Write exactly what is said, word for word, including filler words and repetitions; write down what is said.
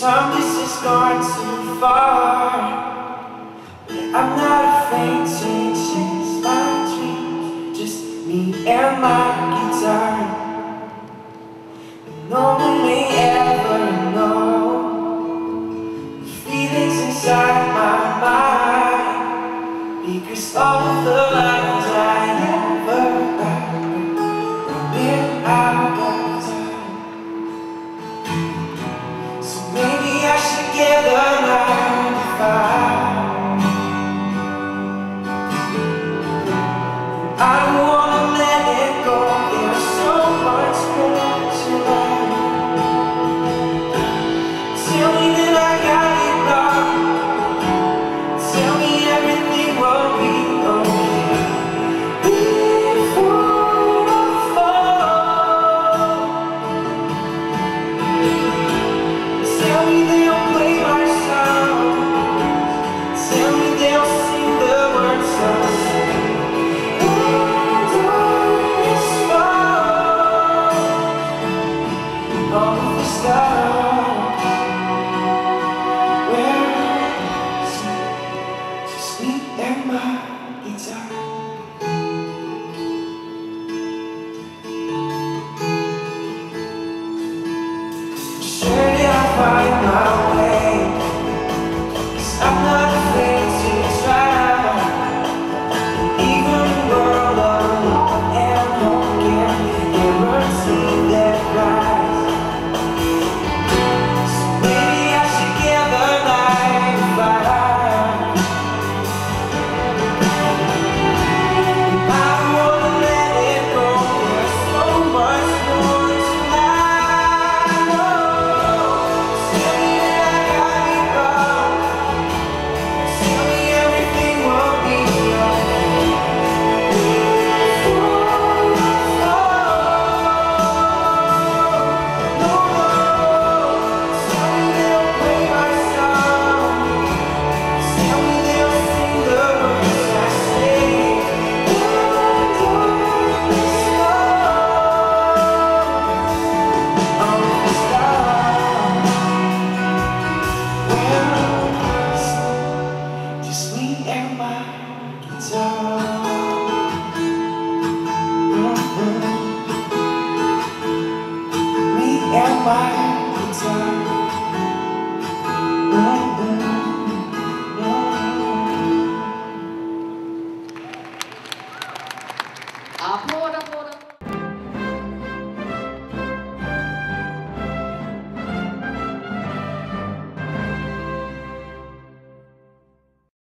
Time, this has gone too far. I'm not afraid to chase my dreams. Just me and my